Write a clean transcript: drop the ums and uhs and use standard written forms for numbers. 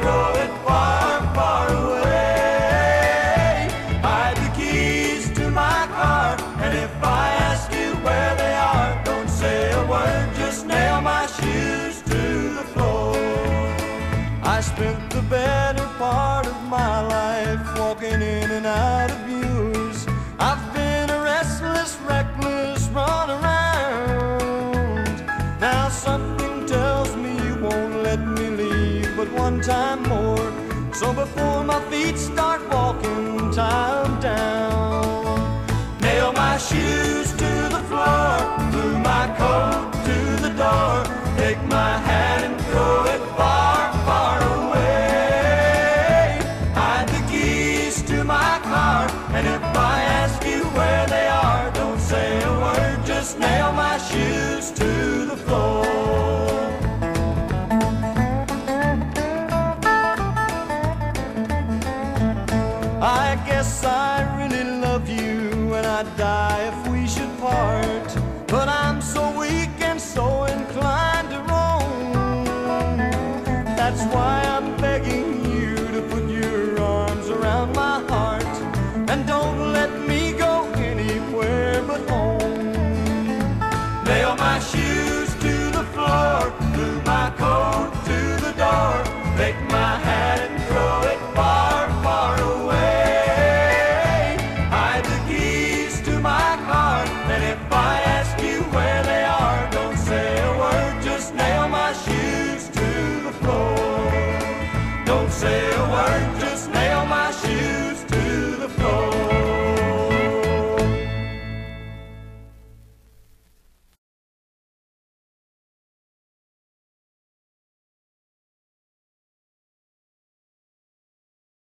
growing far, far away. Hide the keys to my car, and if I ask you where they are, don't say a word, just nail my shoes to the floor. I spent the better part of my life walking in and out of yours. I've been a restless, reckless runaround. Now something tells me you won't let me leave but one time more. So before my feet start walking, tie 'em down. Nail my shoes to the floor, glue my coat to the door, take my hat and throw it far, far away. Hide the keys to my car, and if I ask you where they are, don't say a word, just nail my shoes to the floor. I guess I really love you, and I'd die if we should part, but I'm so weak and so inclined to roam. That's why I'm begging you to put your arms around my heart and don't let me go anywhere but home. Nail my shoes to the floor, glue my coat to the door, take my hat and throw it far, far away. Hide the keys to my car, and if I ask you where they are, don't say a word, just nail my shoes to the floor. Don't say a word, just